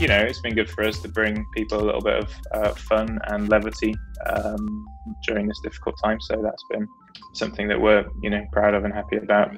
you know, it's been good for us to bring people a little bit of fun and levity during this difficult time. So that's been something that we're, you know, proud of and happy about.